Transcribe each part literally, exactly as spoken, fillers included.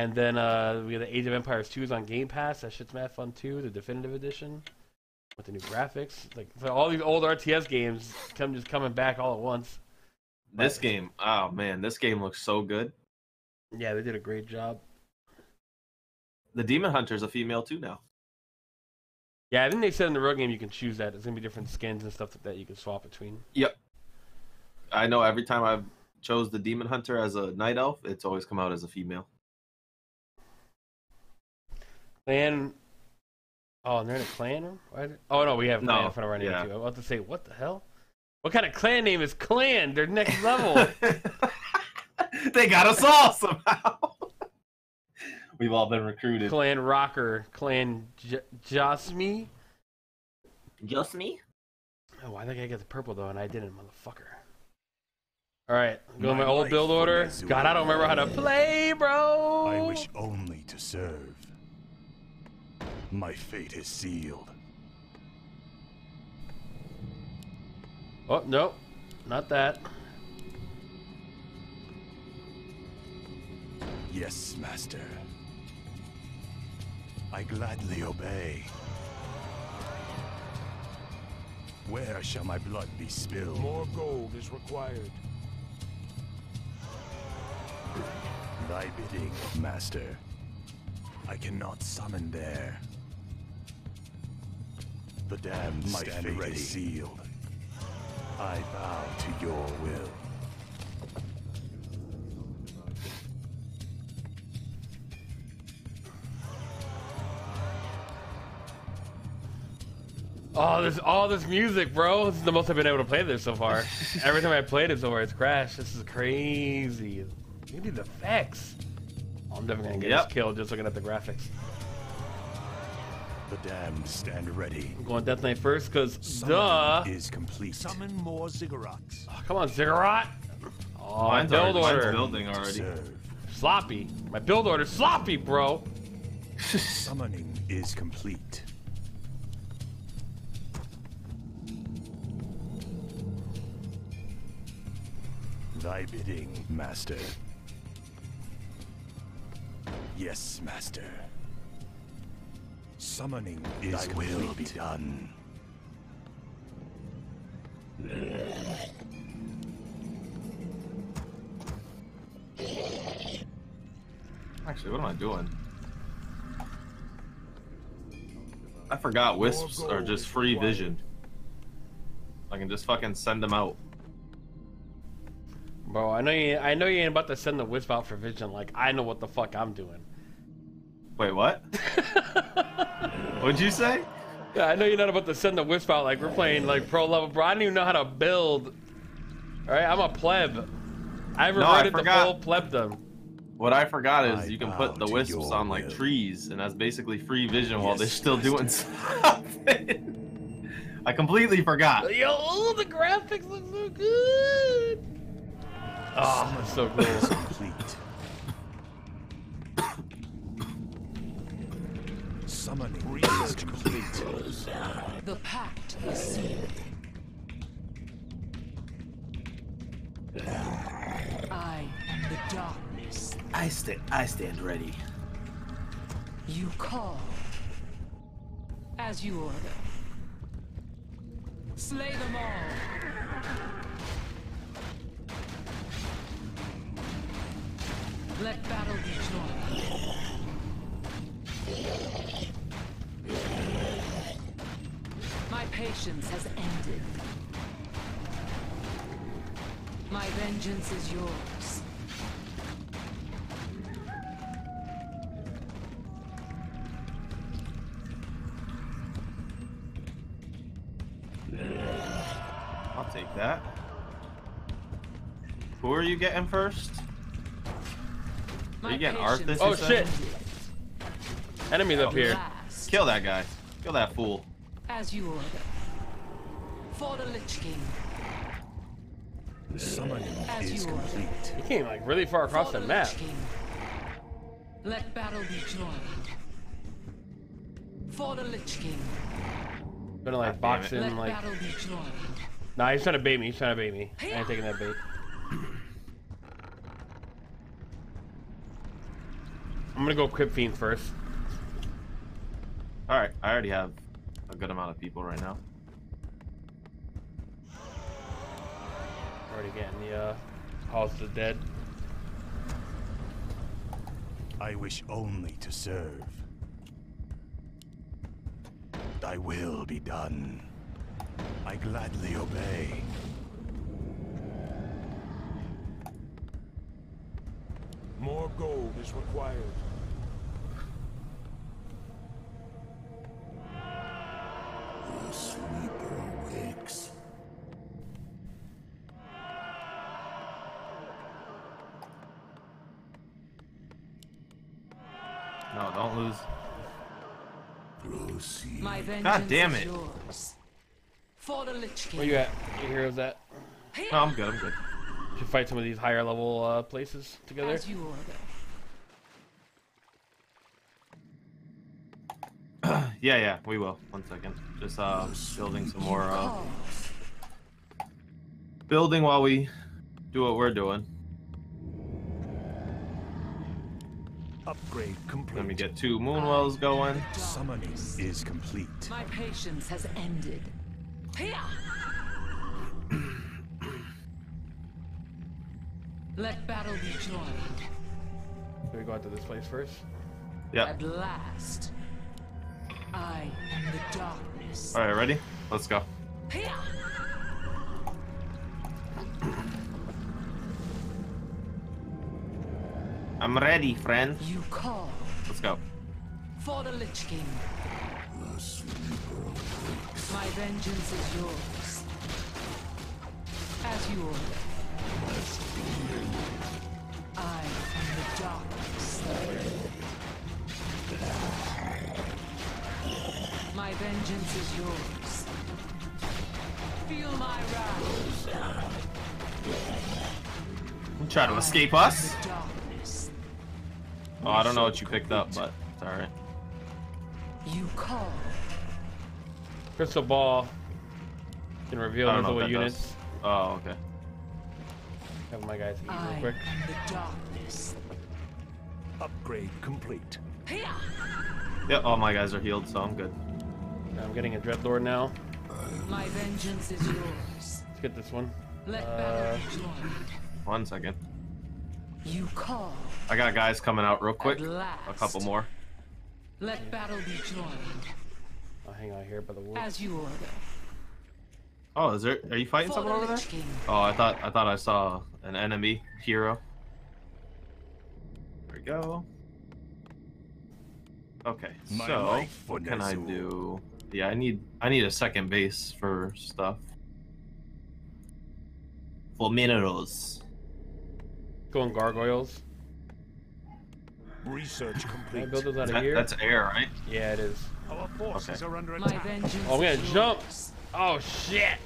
And then uh, we have the Age of Empires two is on Game Pass. That shit's mad fun too. The Definitive Edition with the new graphics. Like so all these old R T S games come just coming back all at once. But this game, oh man, this game looks so good. Yeah, they did a great job. The Demon Hunter is a female too now. Yeah, I think they said in the real game you can choose that. There's gonna be different skins and stuff that you can swap between. Yep. I know every time I've chose the Demon Hunter as a Night Elf, it's always come out as a female. Clan. Oh, and they're in a clan room? Why is it... Oh no, we have no. Clan in front of our name yeah. too. I was about to say, what the hell? What kind of clan name is Clan? They're next level. They got us all somehow. We've all been recruited. Clan Rocker, Clan Jossme. Jossme? Oh, I think I got the purple though, and I didn't, motherfucker. All right, I'm going my, my old build order. God, I don't remember how to play, bro. I wish only to serve. My fate is sealed. Oh no, not that. Yes, master. I gladly obey. Where shall my blood be spilled? More gold is required. Thy bidding, master. I cannot summon there. The damned my stand ready. Sealed. I bow to your will. Oh, there's all this music, bro. This is the most I've been able to play this so far. Every time I played it so far, it's crashed. This is crazy. You need the effects. Oh, I'm definitely going to get yep. this kill just looking at the graphics. The damned stand ready. I'm going Death Knight first because duh. Is complete. Summon more ziggurats. Oh, come on, Ziggurat. Oh, my build order. Building already. Sloppy. My build order sloppy, bro. Summoning is complete. Thy bidding, master. Yes, master. Summoning is thy will be done. Actually, what am I doing? I forgot wisps are just free vision. I can just fucking send them out. Bro, I know you. I know you ain't about to send the wisp out for vision. Like I know what the fuck I'm doing. Wait, what? What'd you say? Yeah, I know you're not about to send the wisp out. Like we're playing like pro level, bro. I don't even know how to build. All right, I'm a pleb. I reverted no, I to full plebdom. What I forgot is I you can put the wisps on like will. trees, and that's basically free vision yes, while they're still master. doing something. I completely forgot. Yo, oh, the graphics look so good. Oh, that's so cool. Summoning is complete. The pact is sealed. I am the darkness. I stand. I stand ready. You call, as you order. Slay them all. Let battle be joined. My patience has ended. My vengeance is yours. I'll take that. Who are you getting first? Are you getting Arthas? Oh shit! Enemies oh. up here. Kill that guy. Kill that fool. As you order. For the Lich King. Summoning is complete. He came like really far across the map. Let battle be joined. For the Lich King. I'm gonna like box him like. Nah, he's trying to bait me. He's trying to bait me. I ain't taking that bait. I'm gonna go Crypt Fiend first. Alright, I already have a good amount of people right now. Already getting the uh, calls to the dead. I wish only to serve. Thy will be done. I gladly obey. More gold is required. The sleeper wakes. No, don't lose. Proceed. My vengeance God damn it. Is yours. For the Lich King. Where you at? Your heroes at? No, I'm good, I'm good. To fight some of these higher level uh, places together. As you order. yeah, yeah, we will. One second. Just uh, building some more. Uh, building while we do what we're doing. Upgrade complete. Let me get two moonwells going. Summoning is complete. My patience has ended. Here. Let battle be joined. Should we go out to this place first? Yeah. At last, I am the darkness. All right, ready? Let's go. Hiya! I'm ready, friend. You call. Let's go. For the Lich King. My vengeance is yours. As you order. I am the darkness. My vengeance is yours. Feel my wrath. Don't try to escape us. Oh, I don't know what you picked up, but it's all right. You call. Crystal Ball can reveal multiple units. Oh, okay. Have my guys eat real quick. The darkness. Upgrade complete. Yeah, all my guys are healed, so I'm good. I'm getting a dreadlord now. My vengeance is yours. Let's get this one. Let uh, one second. You call. I got guys coming out real quick. Last, a couple more. Let battle be joined. I'll hang out here by the wolves. As you order. Oh, is there? Are you fighting someone over there? Oh, I thought I thought I saw an enemy hero. There we go. Okay, so what can I do? Yeah, I need I need a second base for stuff. For minerals. Going gargoyles. Research complete. Can I build those out of here? That's air, right? Yeah, it is. Our forces are under attack. Oh, we gotta jump. Oh shit!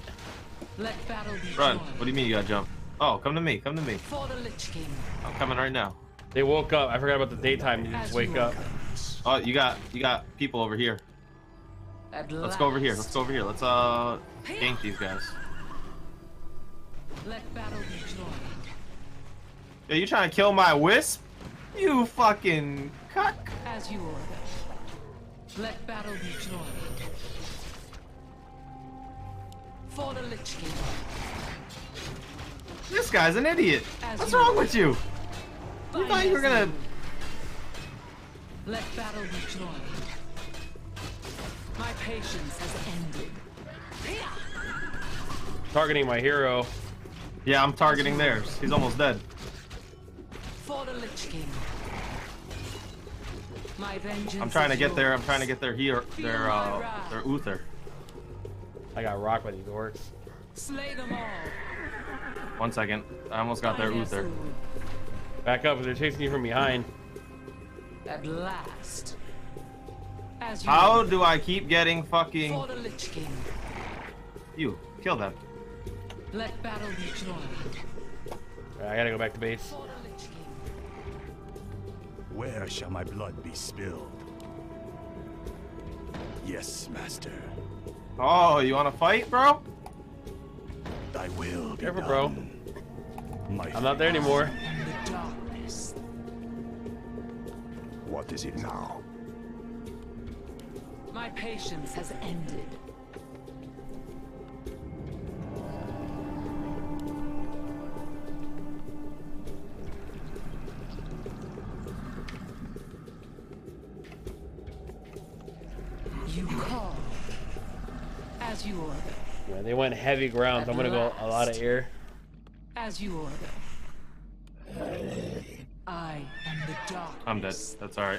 Let battle be Run! Joined. What do you mean you gotta jump? Oh, come to me! Come to me! For the Lich King. I'm coming right now. They woke up. I forgot about the daytime. You just As wake you up. Oh, you got you got people over here. At Let's last. go over here. Let's go over here. Let's uh gank these guys. Let battle be joined. Yo, you trying to kill my wisp? You fucking cuck! As you order. Let battle be joined. For the Lich King. This guy's an idiot. As What's wrong with you? You thought you were gonna. Let battle be joined. My patience has ended. Targeting my hero. Yeah, I'm targeting theirs. He's almost dead. For the Lich King. My vengeance. I'm trying to get their. I'm trying to get their hero. Their uh. Their Uther. I got rocked by these orcs. Slay them all. One second. I almost got their Uther. Back up, they're chasing you from behind. At last. As you How do I keep getting fucking For the Lich King. You, kill them. Let battle be joined. Right, I gotta go back to base. For the Lich King. Where shall my blood be spilled? Yes, master. Oh, you want to fight, bro? I will. Careful, bro. My I'm not there anymore. The What is it now? My patience has ended. You call as you order. Yeah, they went heavy ground. So I'm gonna last, go a lot of air. As you order. I am the darkness. I'm dead. That's all right.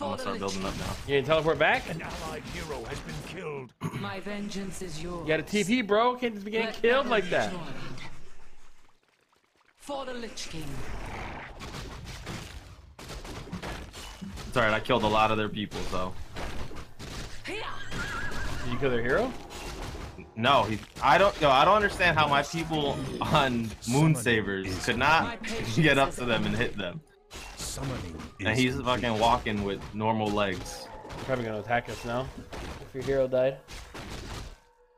I'm gonna start building up now. You can teleport back. An allied hero has been killed. My vengeance is yours. You got a T P, bro. Can't just be getting Let killed like that. Joined. For the Lich King. It's all right. I killed a lot of their people, though. So. Did you kill their hero? No, he, I don't. Yo, I don't understand how my people on Moonsavers could not get up to them and hit them. And he's fucking walking with normal legs. They're probably gonna attack us now. If your hero died.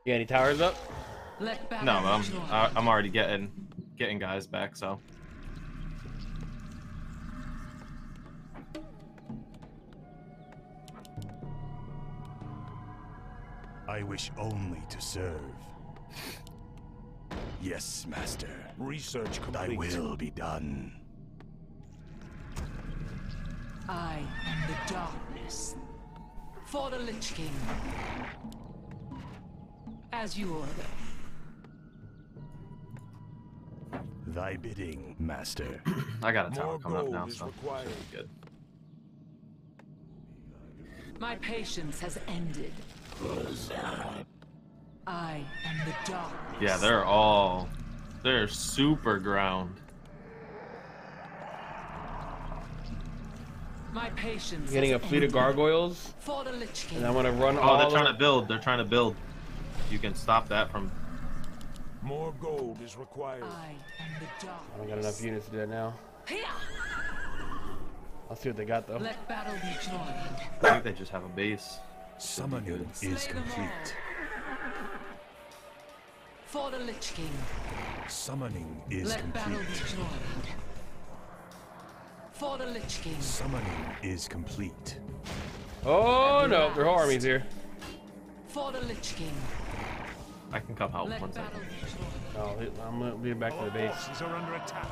You got any towers up? No, but I'm I, I'm already getting getting guys back. So. I wish only to serve. Yes, master. Research complete. Thy will be done. I am the darkness. For the Lich King. As you order. Thy bidding, master. I got a tower coming up now, so should be good. My patience has ended. I am the darkness. Yeah, they're all they're super ground. My patience. Getting a fleet ended. Of gargoyles. For the Lich King. And I want to run. Oh, all they're trying to build. They're trying to build. You can stop that from. More gold is required. I am the darkness. I don't got enough units to do that now. I'll see what they got though. Let battle be joined. I think they just have a base. Summoning is complete. For the Lich King. Summoning is Let complete. Battle be joined. For the Lich King. Summoning is complete. Oh and no, there are armies here. For the Lich King. I can come out one second. Oh, I'm gonna be back to the base. Forces are under attack.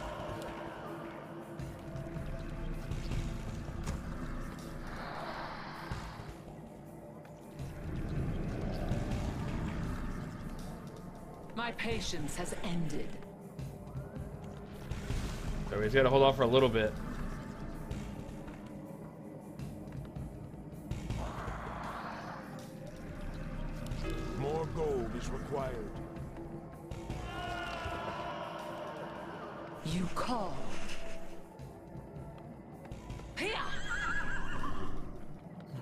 My patience has ended. So he's got to hold off for a little bit. More gold is required. You call.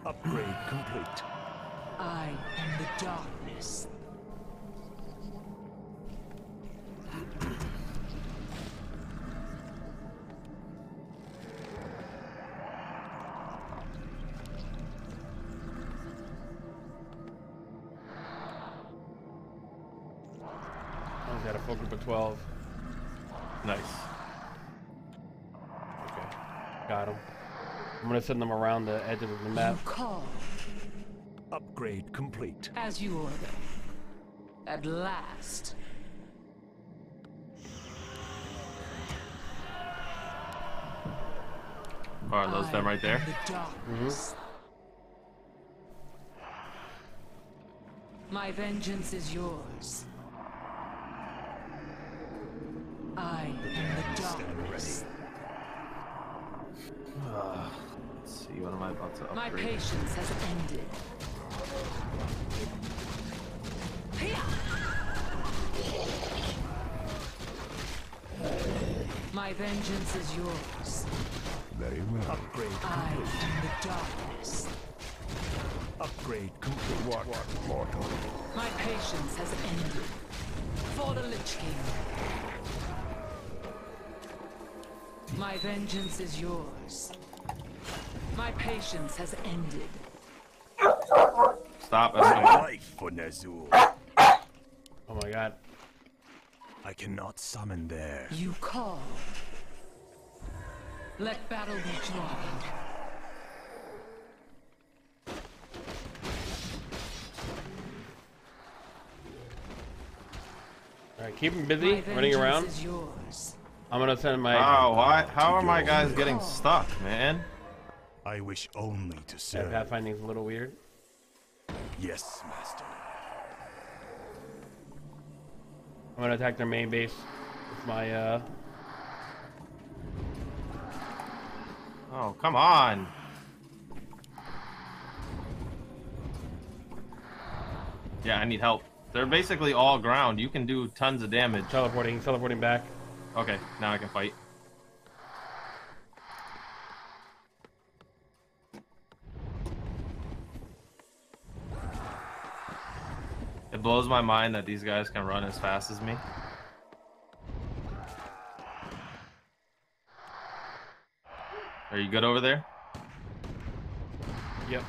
Upgrade complete. I am the darkness. Got a full group of twelve. Nice. Okay, got him. I'm gonna send them around the edge of the map. You call. Upgrade complete. As you order. At last. Are those I them right there? The mm-hmm. My vengeance is yours. I am the darkness. Uh, let's see, what am I about to upgrade? My patience has ended. My vengeance is yours. Very well. Upgrade complete. I am the darkness. Upgrade complete. What, what, mortal? My patience has ended. For the Lich King. My vengeance is yours. My patience has ended. Stop. Life for Nazul. Oh my god. I cannot summon there. You call. Let battle be joined. keep him busy, running around. I'm gonna send my. Oh, why? How are my guys getting stuck, man? I wish only to serve. That pathfinding's a little weird. Yes, master. I'm gonna attack their main base with my. Uh... Oh, come on! Yeah, I need help. They're basically all ground. You can do tons of damage. Teleporting, teleporting back. Okay, now I can fight. It blows my mind that these guys can run as fast as me. Are you good over there? Yep.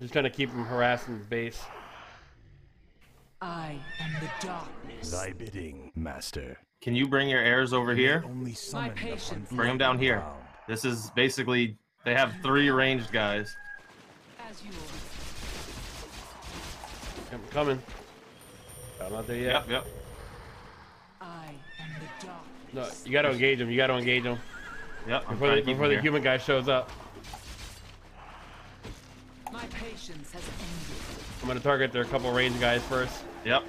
Just trying to keep him harassing his base. I am the darkness. Thy bidding, master. Can you bring your heirs over here? Only my patience. Bring them down here. This is basically, they have three ranged guys. As you are. I'm coming. I'm not there yet. Yep, yep. I am the darkness. No, you gotta engage them. You gotta engage them. Yep. Before, the, before the human guy shows up. My patience has ended. I'm gonna target their couple range guys first. Yep.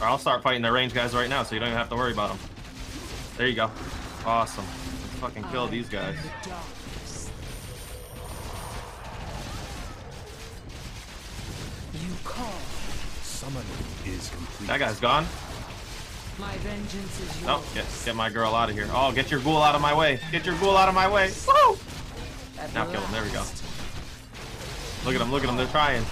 Or I'll start fighting the range guys right now, so you don't even have to worry about them. There you go. Awesome. Let's fucking kill I these guys. The you call. Summoning is complete. That guy's gone. My vengeance is yours. Oh, get, get my girl out of here. Oh, get your ghoul out of my way. Get your ghoul out of my way. Woo! Now kill him. There we go. Look at them. Look at them. They're trying.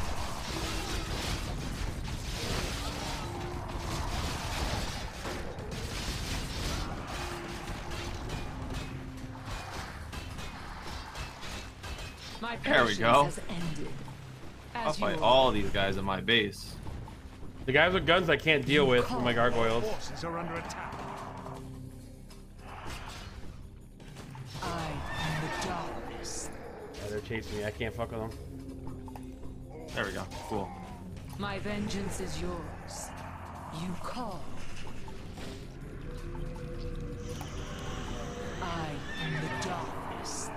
There we go. I'll fight all of these guys in my base. The guys with guns I can't deal with with my gargoyles. Are under attack. I am the darkness. Yeah, they're chasing me. I can't fuck with them. There we go. Cool. My vengeance is yours. You call. I am the darkness.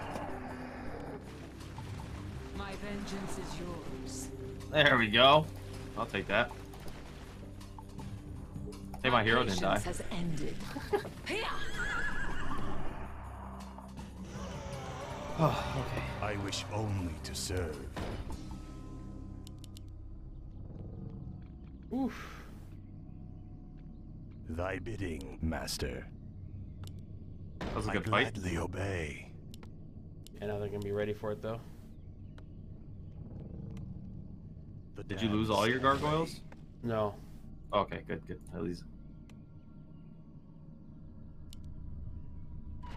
My vengeance is yours. There we go. I'll take that. Hey, my hero didn't die. Has ended. Oh, okay. I wish only to serve. Oof. Thy bidding, master. That was a good fight. I gladly obey. Yeah, now they're gonna be ready for it though. The Did you lose all your gargoyles? No. Okay, good, good. At least.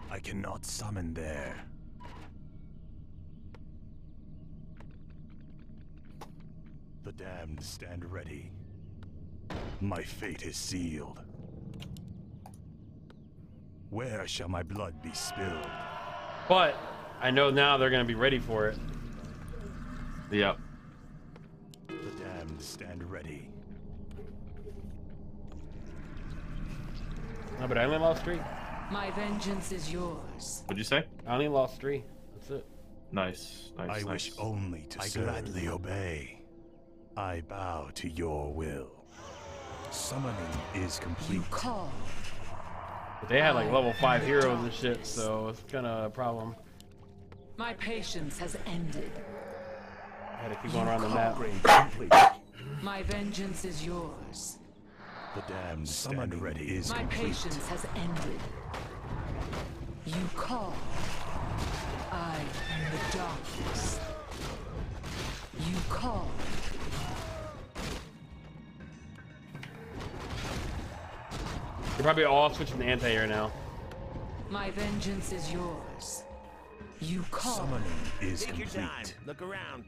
I cannot summon there. The damned stand ready. My fate is sealed. Where shall my blood be spilled? But I know now they're going to be ready for it. Yep. The damned stand ready. No, but I only lost three. My vengeance is yours. What'd you say? I only lost three. That's it. Nice. Nice. I nice. wish only to I serve. Gladly obey. I bow to your will. Summoning is complete. You call. But they had like level five heroes and shit, so it's kind of a problem. My patience has ended. I had to keep going around the map. My vengeance is yours. The damn summon ready is My complete. Patience has ended. You call. I am the darkness. You call. You're probably all switching to anti-air now. My vengeance is yours. You call. Summoning is Take complete. Your time. Look around.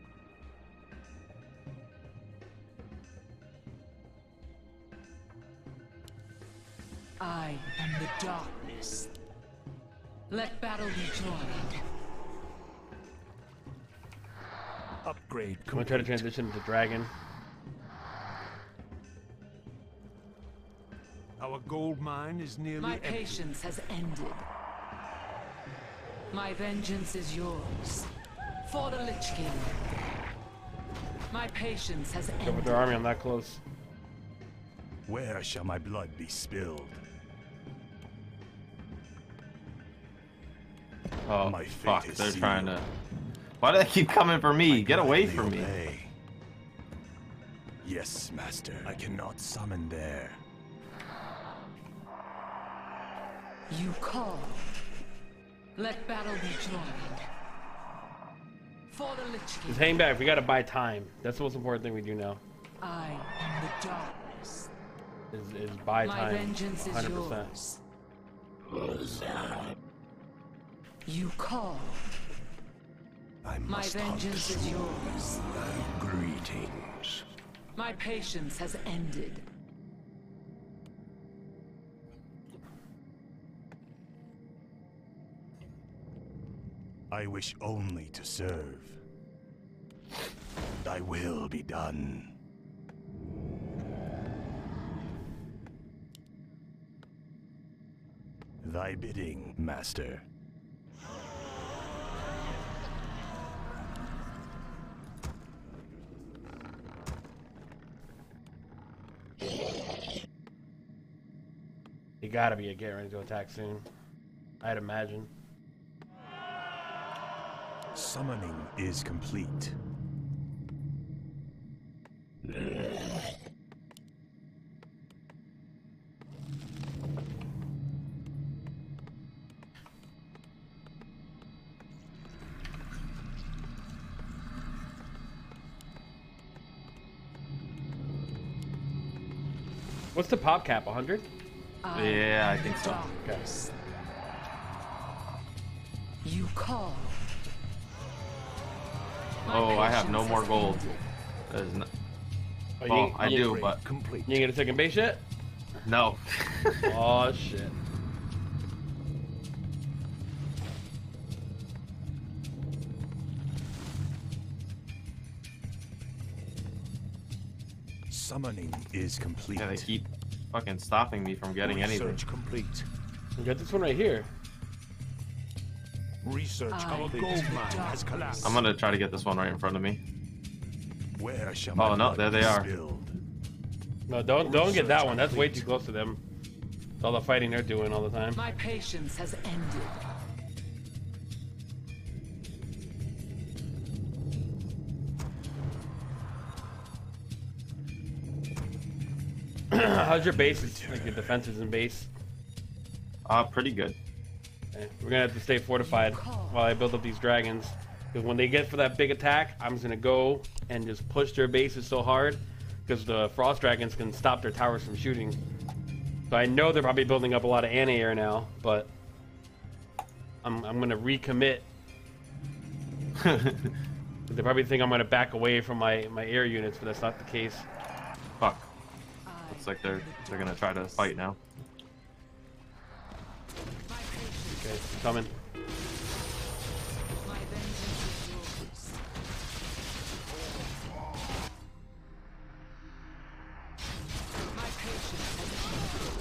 I am the darkness. Let battle be joined. Upgrade. I'm gonna try to transition to dragon. gold mine is nearly empty. My patience has ended. My vengeance is yours. For the Lich King. My patience has ended. Go with their army on that close. Where shall my blood be spilled? Oh, my fuck. They're trying to... Why do they keep coming for me? Get away from me. Yes, master. I cannot summon there. You call. Let battle be joined. For the Lich King. Just hang back. We gotta buy time. That's the most important thing we do now. I am the darkness. Is, is buy time. My vengeance is yours. one hundred percent. You call. I must My vengeance is yours. Greetings. My patience has ended. I wish only to serve. Thy will be done. Thy bidding, master. You gotta be a get ready to attack soon, I'd imagine. Summoning is complete. What's the pop cap? one hundred? Yeah, I think so. Okay. You call. Oh, I have no more gold. That is not... oh, you, well, you I do, but complete. You ain't gonna take a base yet? No. Oh shit. Summoning is complete. Yeah, they keep fucking stopping me from getting Research anything. Complete. We got this one right here. Research our gold mine has collapsed. I'm gonna try to get this one right in front of me. Where shall oh no, there they are. Spilled. No, don't don't Research get that one. That's complete. Way too close to them. It's all the fighting they're doing all the time. My patience has ended. How's your base? Like your defenses in base? Uh, pretty good. We're gonna have to stay fortified while I build up these dragons, because when they get for that big attack, I'm just gonna go and just push their bases so hard, because the frost dragons can stop their towers from shooting. So I know they're probably building up a lot of anti-air now, but I'm, I'm gonna recommit. They probably think I'm gonna back away from my my air units, but that's not the case. Fuck. Looks like they're they're gonna try to fight now. Okay, I'm coming. My vengeance is yours. My patience has ended.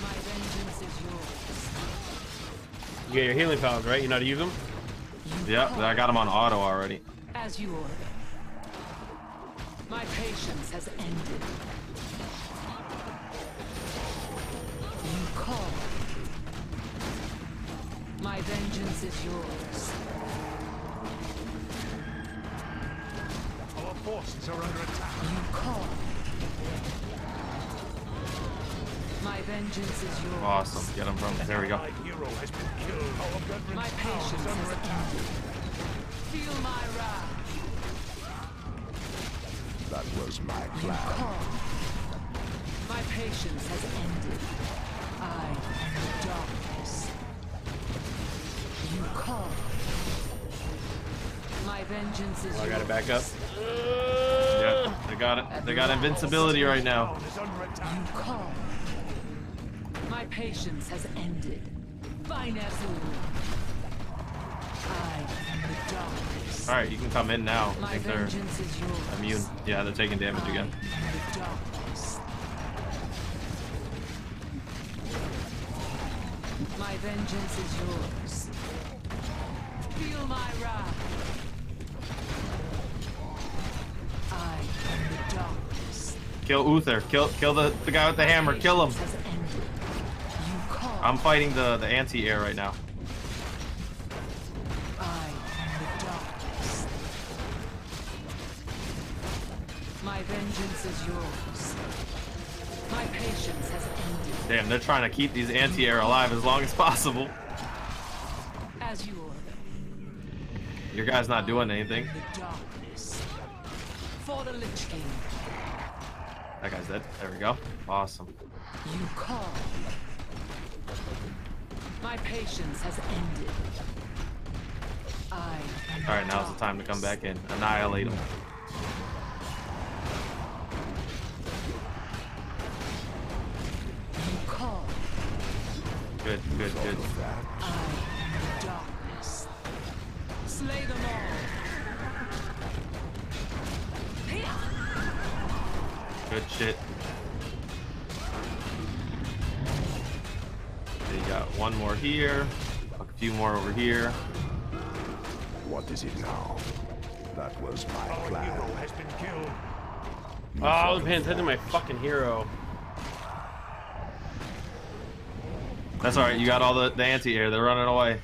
My vengeance is yours. You got your healing powers, right? You know how to use them? Yeah, I got them on auto already. As you order. My patience has ended. You call. My vengeance is yours. Our forces are under attack. You call. My vengeance is yours. Awesome. Get him from there. We go. My hero has been killed. My patience is under attack. Feel my wrath. That was my plan. My patience has ended. I am the darkness. You call. My vengeance is. Oh, I gotta back up. Yeah, they got it. They got invincibility right now. You call. My patience has ended. All right, you can come in now. I think they're immune. Yeah, they're taking damage again. vengeance is yours. Feel my wrath. I am the darkness. Kill Uther. Kill kill the, the guy with the hammer. Kill him. I'm fighting the, the anti-air right now. I am the darkness. My vengeance is yours. My patience has ended. Damn, they're trying to keep these anti-air alive as long as possible. As you order. Your guy's not doing anything. The darkness. For the Lich King. That guy's dead. There we go. Awesome. You call. My patience has ended. I. All right, now's the time to come back in. Annihilate him. Good, good, good. I am the darkness. Slay them all. Good shit. They got one more here. A few more over here. What is it now? That was my plan. Our hero has been killed. Oh, I was paying attention to my fucking hero. That's alright, you got all the, the anti-air, they're running away.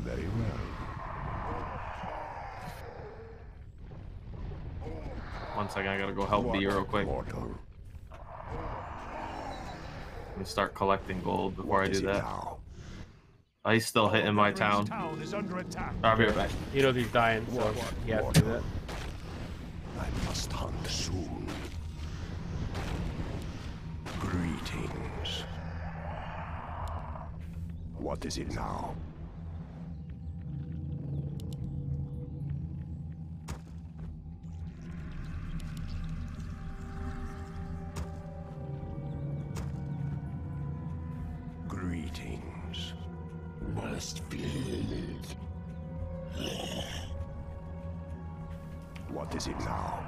Very well. One second, I gotta go help B real quick. Mortal. Let me start collecting gold before what I do that. Ice still hitting my town. town I'll be right back. You know he's dying, so what, what, you have to do that. I must hunt soon. Greetings. What is it now? Greetings. Must be. What is it now?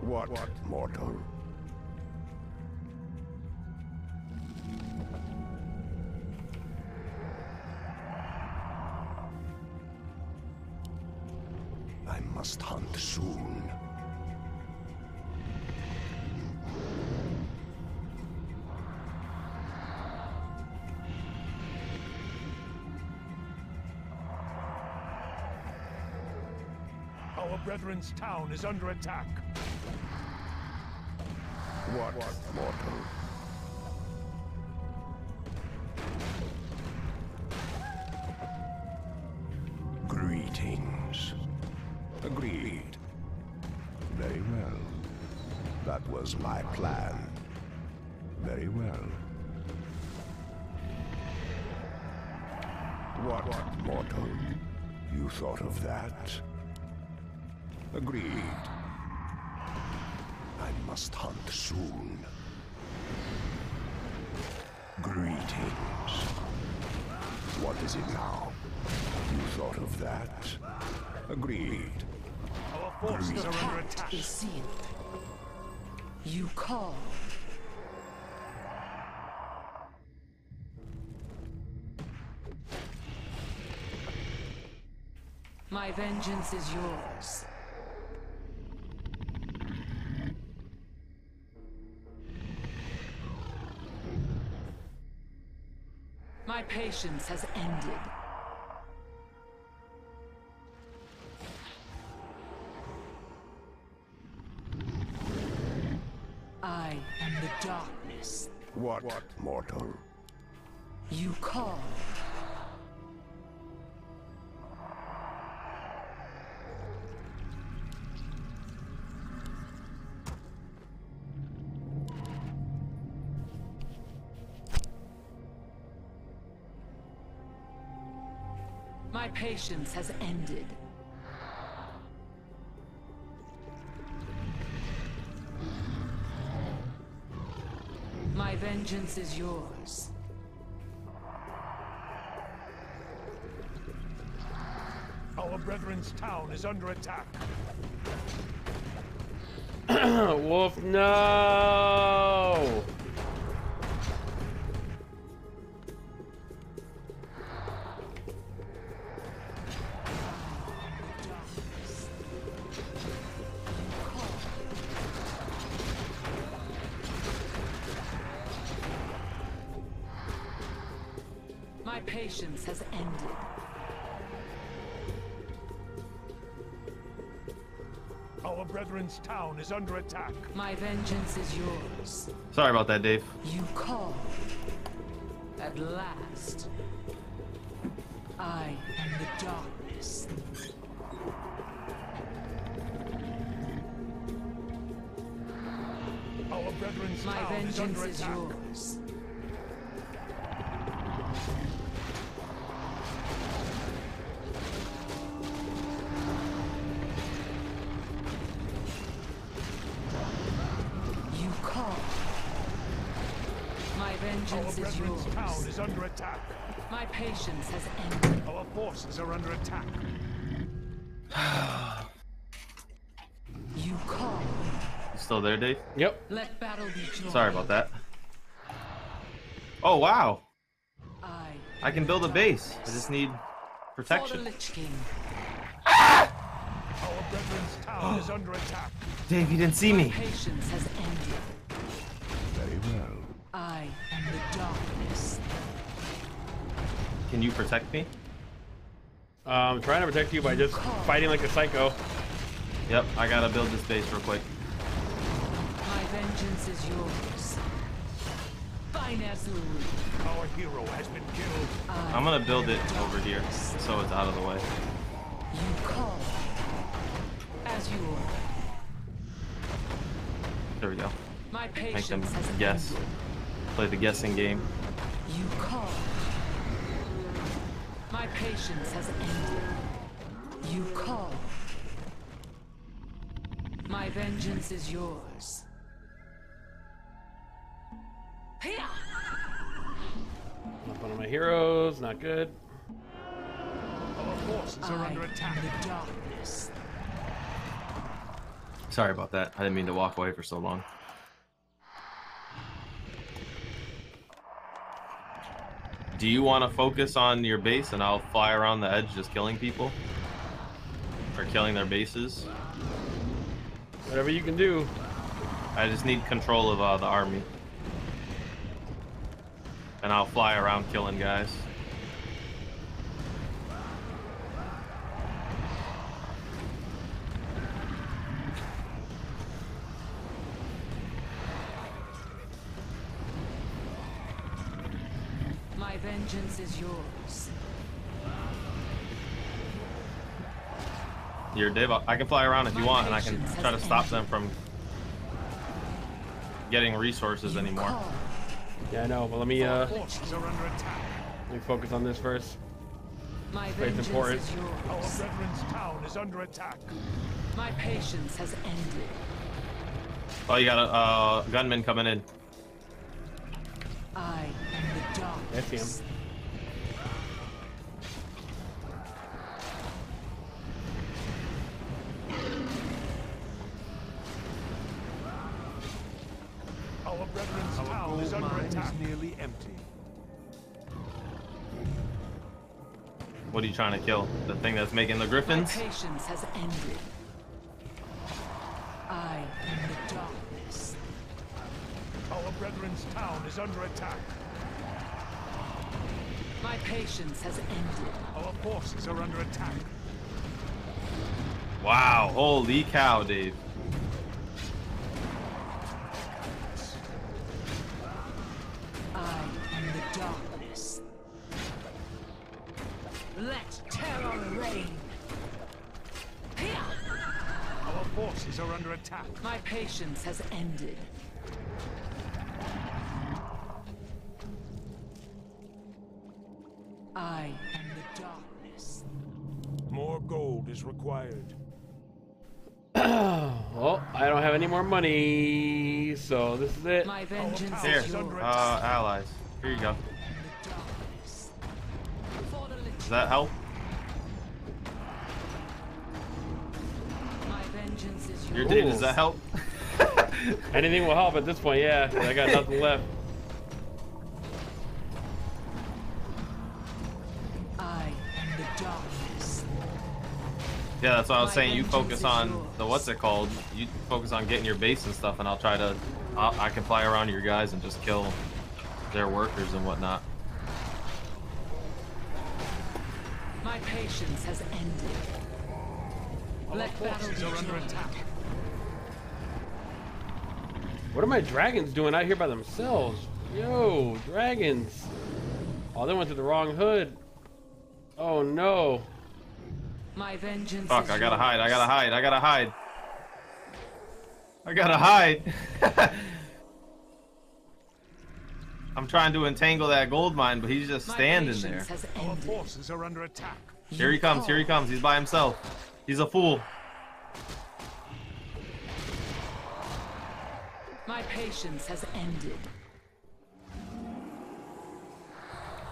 What, what? Mortal? Must hunt soon. Our brethren's town is under attack. What, what mortal? Greetings. Agreed. Very well. That was my plan. Very well. What, what, mortal? You thought of that? Agreed. I must hunt soon. Greetings. What is it now? You thought of that? Agreed. The pact is sealed. You call. My vengeance is yours. My patience has ended. I am the darkness. What, what, mortal? You call. My patience has ended. My vengeance is yours. Our brethren's town is under attack. Wolf, no! patience has ended. Our brethren's town is under attack. My vengeance is yours. Sorry about that, Dave. You call. At last. I am the darkness. Our brethren's My town vengeance is under is attack. Yours. Under attack. My patience has ended. Our forces are under attack. You call. You still there, Dave? Yep. Let battle be joined. Sorry about that. Oh wow! I, I can build a base. I just need protection. For the Lich King. Ah! Our brethren's town is under attack. Dave, you didn't see me. My patience has ended. Very well. I am the darkness. Can you protect me? Uh, I'm trying to protect you by just fighting like a psycho. Yep, I gotta build this base real quick. My vengeance is yours. Fine Azul. Our hero has been killed. I I'm gonna build it over here so it's out of the way. You call as you order. There we go. My patience Make them guess. Ended. Play the guessing game. You call. My patience has ended. You call. My vengeance is yours. Not one of my heroes, not good. Our forces are under attack. The darkness. Sorry about that. I didn't mean to walk away for so long. Do you want to focus on your base and I'll fly around the edge just killing people? Or killing their bases? Whatever you can do. I just need control of uh, the army. And I'll fly around killing guys. Vengeance is yours. You're Dave. I can fly around if My you want, and I can try to stop ended. them from getting resources you anymore. Call. Yeah, I know, but let me uh, let me focus on this first. My vengeance is yours. Our brethren's town is under attack. My patience has ended. Oh, you got a uh, gunman coming in. I. I see him. Our brethren's town is under attack. Is nearly empty. What are you trying to kill? The thing that's making the griffins? My patience has ended. I am the darkness. Our brethren's town is under attack. My patience has ended. Our forces are under attack. Wow, holy cow, Dave. I am the darkness. Let terror reign. Our forces are under attack. My patience has ended. I am the darkness. More gold is required. Well, I don't have any more money, so this is it. My vengeance Here, is yours. Uh, allies. Here you go. Does that help? My vengeance is yours. Your Dave, does that help? Anything will help at this point, yeah, 'cause I got nothing left. Yeah, that's what I was saying. You focus on the what's it called. You focus on getting your base and stuff, and I'll try to. I'll, I can fly around your guys and just kill their workers and whatnot. My patience has ended. Black forces are under attack. What are my dragons doing out here by themselves? Yo, dragons. Oh, they went to the wrong hood. Oh no. My vengeance. Fuck, I gotta hide, I gotta hide, I gotta hide. I gotta hide. I'm trying to entangle that gold mine, but he's just standing there. Our forces are under attack. Here he comes, here he comes, he's by himself. He's a fool. My patience has ended.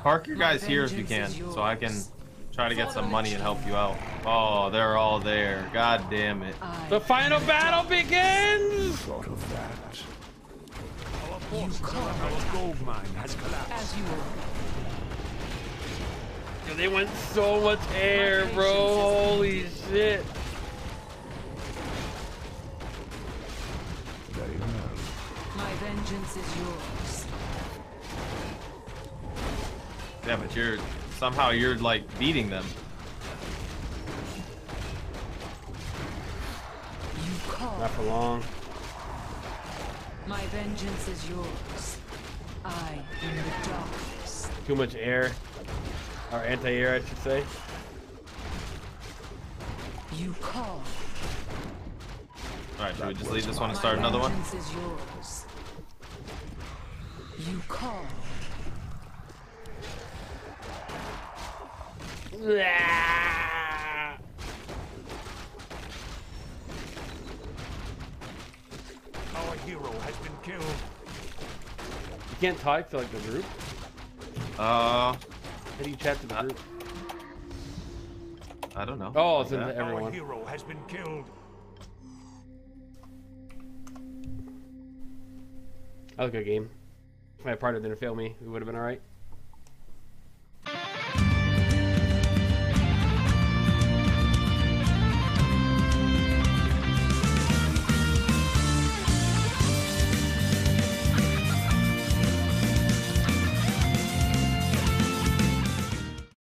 Park your guys here if you can, so I can try to get some money and help you out. Oh, they're all there. God damn it. The final battle begins! Sort of that. Our forces around our gold mine has collapsed. As you were. They went so much air, bro. Holy shit. Very well. My vengeance is yours. Yeah, but you're... Somehow you're like beating them. You call. Not for long. My vengeance is yours. I am the darkness. Too much air. Or anti-air, I should say. You call. Alright, should we just leave this one and start another one? My vengeance is yours. You call. Yeah. Our hero has been killed. You can't talk to like the group. Uh, how do you chat to the group? I don't know. Oh, it's into everyone. Our hero has been killed. That was a good game. If my partner didn't fail me, it would have been all right.